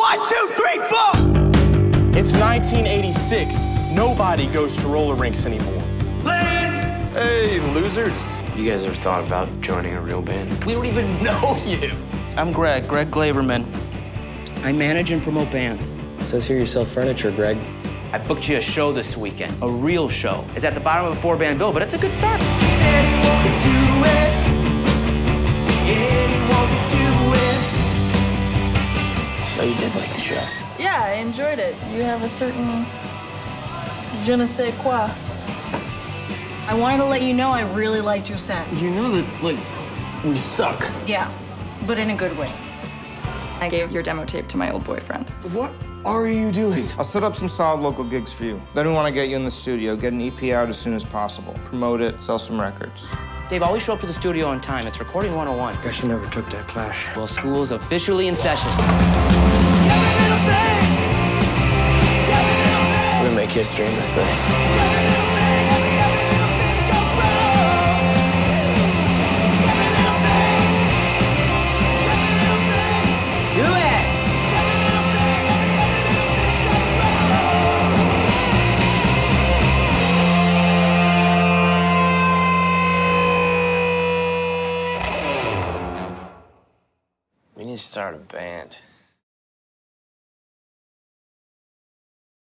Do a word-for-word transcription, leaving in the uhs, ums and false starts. One, two, three, four! It's nineteen eighty-six. Nobody goes to roller rinks anymore. Land. Hey, losers. You guys ever thought about joining a real band? We don't even know you. I'm Greg, Greg Glaverman. I manage and promote bands. It says here you sell furniture, Greg. I booked you a show this weekend, a real show. It's at the bottom of a four-band bill, but it's a good start. Anyone can do it. Anyone can do it. So you did like the show? Yeah, I enjoyed it. You have a certain je ne sais quoi. I wanted to let you know I really liked your set. You know that, like, we suck. Yeah, but in a good way. I gave your demo tape to my old boyfriend. What are you doing? I'll set up some solid local gigs for you. Then we want to get you in the studio, get an E P out as soon as possible, promote it, sell some records. Dave, always show up to the studio on time. It's recording one oh one. I guess you never took that clash. Well, school's officially in session. We're gonna make history in this thing. We need to start a band.